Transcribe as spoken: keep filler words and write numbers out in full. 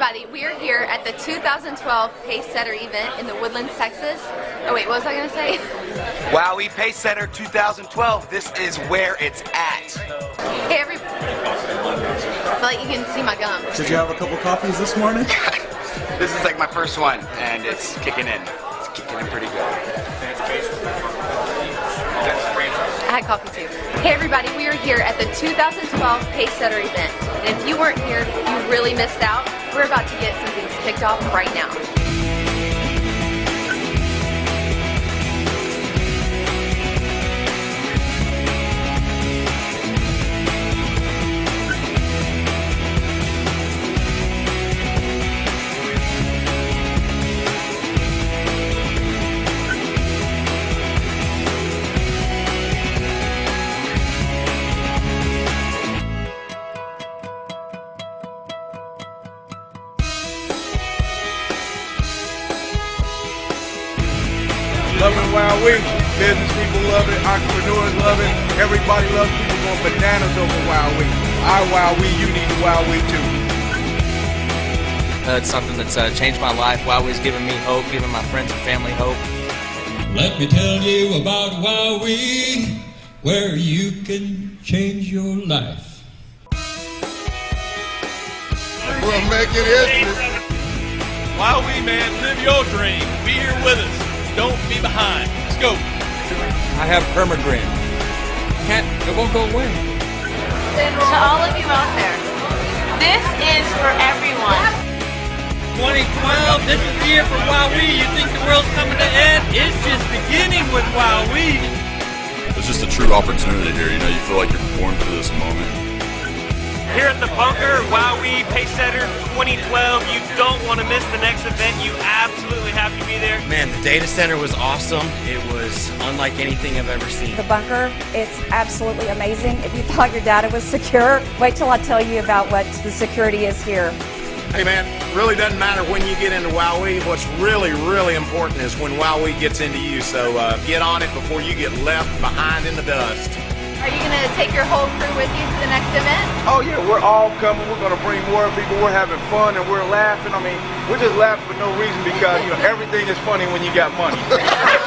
everybody. We are here at the two thousand twelve Pacesetter event in the Woodlands, Texas. Oh wait, what was I going to say? Wowie, Pacesetter two thousand twelve. This is where it's at. Hey, everybody. I feel like you can see my gum. Did you have a couple coffees this morning? This is like my first one, and it's kicking in. It's kicking in pretty good. I had coffee too. Hey everybody, we are here at the two thousand twelve Pacesetter event, and if you weren't here, you really missed out. We're about to get some things kicked off right now. Love it, Wild Wings. Business people love it. Entrepreneurs love it. Everybody loves people going bananas over Wild Wings. I Wild Wings, you need the Wild Wings too. Uh, it's something that's uh, changed my life. Wild Wings giving me hope, giving my friends and family hope. Let me tell you about Wild Wings, where you can change your life. We'll make it history. Wild Wings, man, live your dream. Be here with us. Don't be behind. Let's go. I have permagrin. Can't, it won't go away. To all of you out there, this is for everyone. twenty twelve, this is the year for Wild Wings. You think the world's coming to end? It's just beginning with Wild Wings. It's just a true opportunity here. You know, you feel like you're born for this moment. Here at the bunker, Wild Wings Pacesetter twenty twelve. You don't want to miss the next event. You absolutely have to be there. Man, the data center was awesome. It was unlike anything I've ever seen. The bunker, it's absolutely amazing. If you thought your data was secure, wait till I tell you about what the security is here. Hey man, really doesn't matter when you get into Wild Wings. What's really, really important is when Wild Wings gets into you. So uh, get on it before you get left behind in the dust. Are you going to take your whole crew with you to the next event? Oh yeah, we're all coming. We're going to bring more people. We're having fun and we're laughing. I mean, we're just laughing for no reason because, you know, everything is funny when you got money.